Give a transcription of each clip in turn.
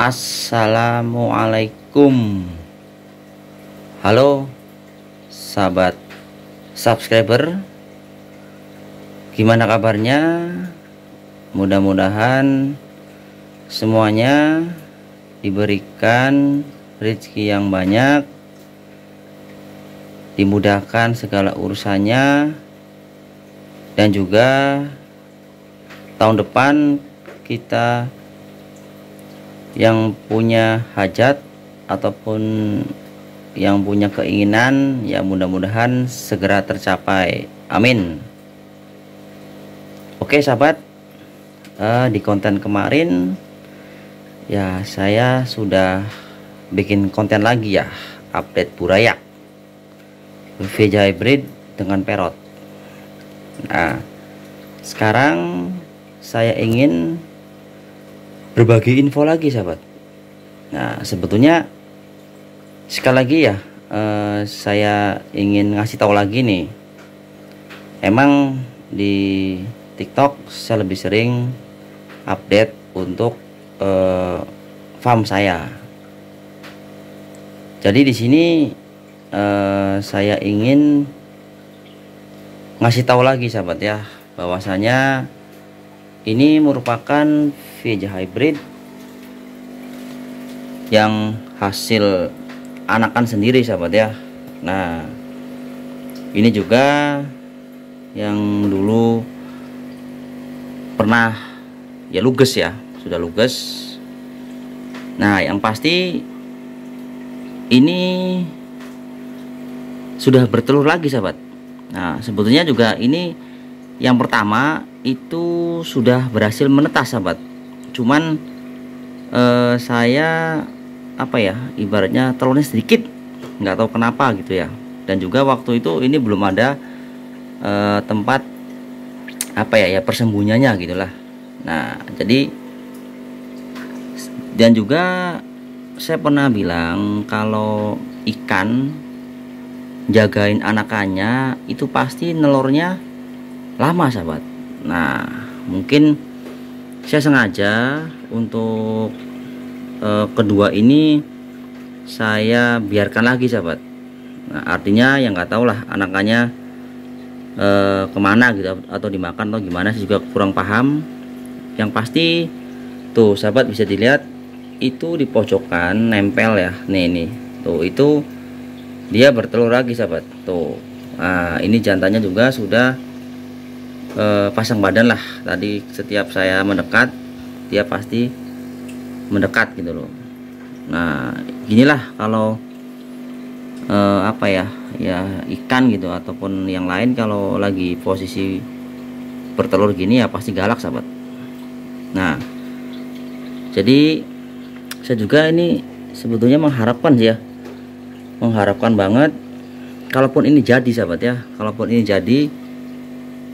Assalamualaikum. Halo sahabat subscriber, gimana kabarnya? Mudah-mudahan semuanya diberikan rezeki yang banyak, dimudahkan segala urusannya, dan juga tahun depan kita yang punya hajat ataupun yang punya keinginan, ya mudah-mudahan segera tercapai, amin. Oke sahabat, di konten kemarin ya saya sudah bikin konten lagi ya, update burayak Vieja hybrid dengan parrot. Nah sekarang saya ingin berbagi info lagi sahabat. Nah sebetulnya sekali lagi ya, saya ingin ngasih tahu lagi nih, emang di TikTok saya lebih sering update untuk farm saya. Jadi di sini saya ingin ngasih tahu lagi sahabat ya, bahwasanya ini merupakan Vieja hybrid yang hasil anakan sendiri sahabat ya. Nah ini juga yang dulu pernah ya luges ya, sudah luges. Nah yang pasti ini sudah bertelur lagi sahabat. Nah sebetulnya juga ini yang pertama itu sudah berhasil menetas sahabat, cuman saya apa ya, ibaratnya telurnya sedikit, nggak tahu kenapa gitu ya. Dan juga waktu itu ini belum ada tempat apa ya, persembunyiannya gitulah. Nah jadi, dan juga saya pernah bilang kalau ikan jagain anakannya itu pasti nelurnya lama sahabat. Nah mungkin saya sengaja untuk kedua ini saya biarkan lagi sahabat. Nah, artinya yang nggak tahu lah anakannya kemana gitu, atau dimakan atau gimana, saya juga kurang paham. Yang pasti tuh sahabat bisa dilihat itu di pojokan nempel ya, nih tuh itu dia bertelur lagi sahabat tuh. Nah, ini jantannya juga sudah pasang badan lah, tadi setiap saya mendekat dia pasti mendekat gitu loh. Nah inilah kalau apa ya, ikan gitu ataupun yang lain kalau lagi posisi bertelur gini ya pasti galak sahabat. Nah jadi saya juga ini sebetulnya mengharapkan sih ya, mengharapkan banget kalaupun ini jadi sahabat ya, kalaupun ini jadi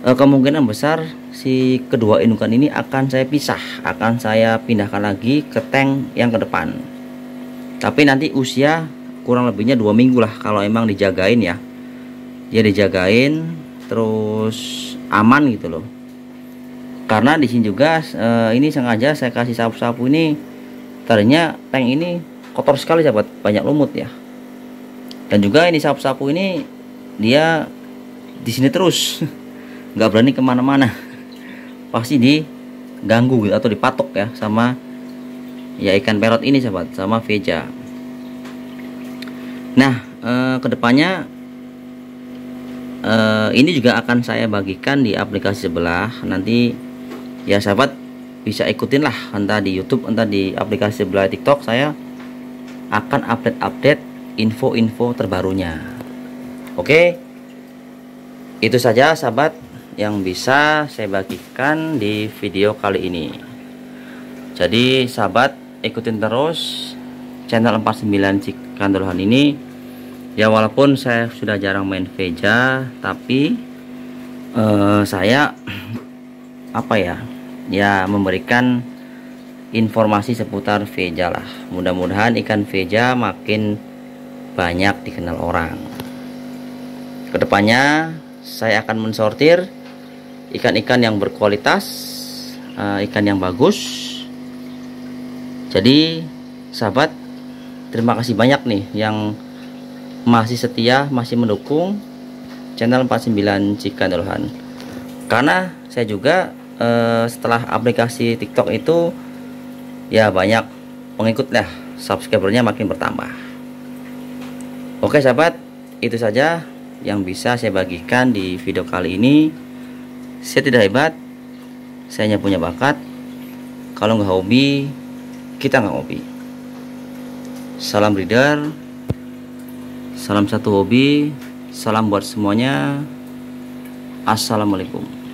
kemungkinan besar si kedua indukan ini akan saya pisah, akan saya pindahkan lagi ke tank yang ke depan. Tapi nanti usia kurang lebihnya 2 minggu lah kalau emang dijagain ya, dia dijagain terus aman gitu loh. Karena di sini juga ini sengaja saya kasih sapu-sapu ini, tadinya tank ini kotor sekali sahabat, banyak lumut ya. Dan juga ini sapu-sapu ini dia di sini terus nggak berani kemana-mana, pasti diganggu gitu, atau dipatok ya sama ya ikan parrot ini sahabat, sama Vieja. Nah kedepannya ini juga akan saya bagikan di aplikasi sebelah, nanti ya sahabat bisa ikutin lah, entah di YouTube entah di aplikasi sebelah TikTok saya akan update info-info terbarunya. Oke, itu saja sahabat yang bisa saya bagikan di video kali ini. Jadi sahabat ikutin terus channel 49 Cikande Louhan ini. Ya walaupun saya sudah jarang main Vieja, tapi saya apa ya, memberikan informasi seputar Vieja lah. Mudah-mudahan ikan Vieja makin banyak dikenal orang. Kedepannya saya akan mensortir ikan-ikan yang berkualitas, ikan yang bagus. Jadi sahabat, terima kasih banyak nih yang masih setia, masih mendukung channel 49 Cikande Louhan. Karena saya juga setelah aplikasi TikTok itu ya banyak pengikutnya, subscribernya makin bertambah. Oke sahabat, itu saja yang bisa saya bagikan di video kali ini. Saya tidak hebat, saya hanya punya bakat. Kalau nggak hobi, kita nggak hobi. Salam breeder, salam satu hobi, salam buat semuanya. Assalamualaikum.